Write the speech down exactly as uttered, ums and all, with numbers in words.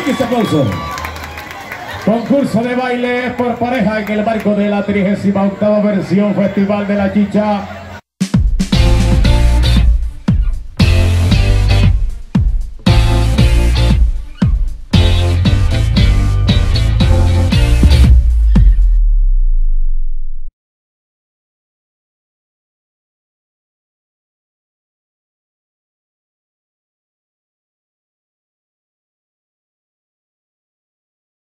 Ricky ese aplauso. Concurso de baile por pareja en el marco de la trigésima octava versión Festival de la Chicha.